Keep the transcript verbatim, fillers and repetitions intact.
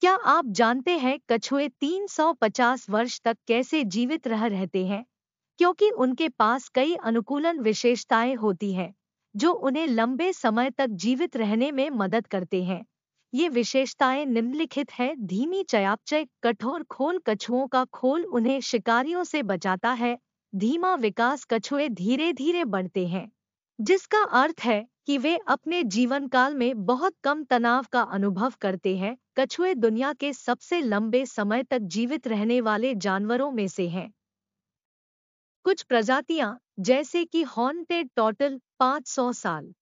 क्या आप जानते हैं कछुए तीन सौ पचास वर्ष तक कैसे जीवित रह रहते हैं? क्योंकि उनके पास कई अनुकूलन विशेषताएं होती हैं जो उन्हें लंबे समय तक जीवित रहने में मदद करते हैं। ये विशेषताएं निम्नलिखित हैं। धीमी चयापचय। कठोर खोल। कछुओं का खोल उन्हें शिकारियों से बचाता है। धीमा विकास। कछुए धीरे धीरे बढ़ते हैं, जिसका अर्थ है कि वे अपने जीवन काल में बहुत कम तनाव का अनुभव करते हैं। कछुए दुनिया के सबसे लंबे समय तक जीवित रहने वाले जानवरों में से हैं। कुछ प्रजातियां जैसे कि हॉर्नटेड टॉर्टल पाँच सौ साल,